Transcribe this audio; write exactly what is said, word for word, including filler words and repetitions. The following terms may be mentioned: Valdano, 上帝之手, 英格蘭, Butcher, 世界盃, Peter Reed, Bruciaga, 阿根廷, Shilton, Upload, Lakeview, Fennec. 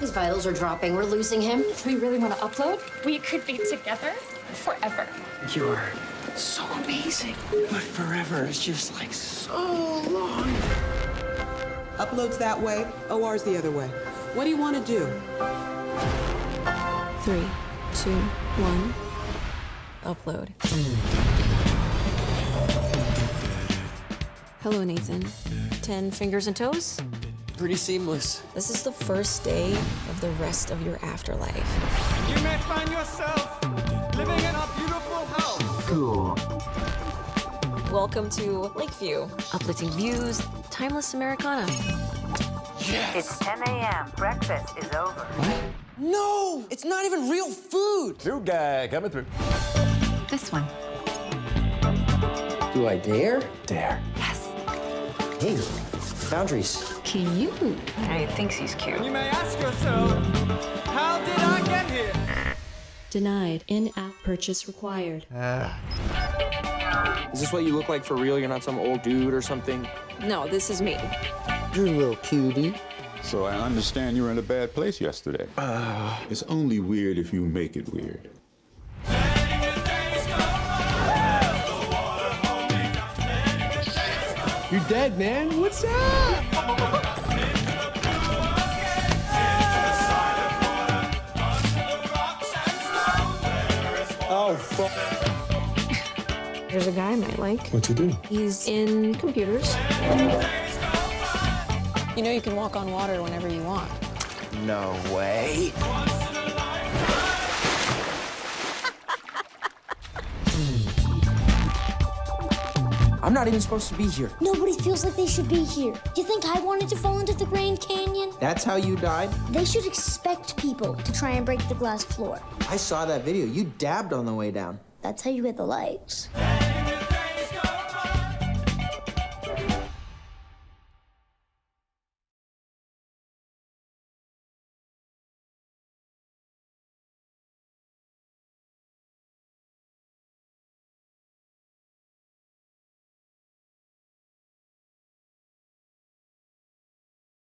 His vitals are dropping. We're losing him. Do we really want to upload? We could be together forever. You are so amazing. But forever is just like so long. Upload's that way, O R's the other way. What do you want to do? Three, two, one. Upload. Hello, Nathan. Ten fingers and toes? Pretty seamless. This is the first day of the rest of your afterlife. You may find yourself living in a beautiful house. Cool. Welcome to Lakeview. Uplifting views, timeless Americana. Yes. It's ten A M Breakfast is over. What? No! It's not even real food! New guy coming through. This one. Do I dare? Dare. Yes. Hey, boundaries. Cute. I think he's cute. You may ask yourself, how did I get here? Denied. In-app purchase required. Uh. Is this what you look like for real? You're not some old dude or something? No, this is me. You're a little cutie. So I understand you were in a bad place yesterday. Uh. It's only weird if you make it weird. You're dead, man. What's up? Oh, fuck. There's a guy I might like. What's he doing? He's in computers. You know you can walk on water whenever you want. No way. I'm not even supposed to be here. Nobody feels like they should be here. You think I wanted to fall into the Grand Canyon? That's how you died? They should expect people to try and break the glass floor. I saw that video. You dabbed on the way down. That's how you get the likes.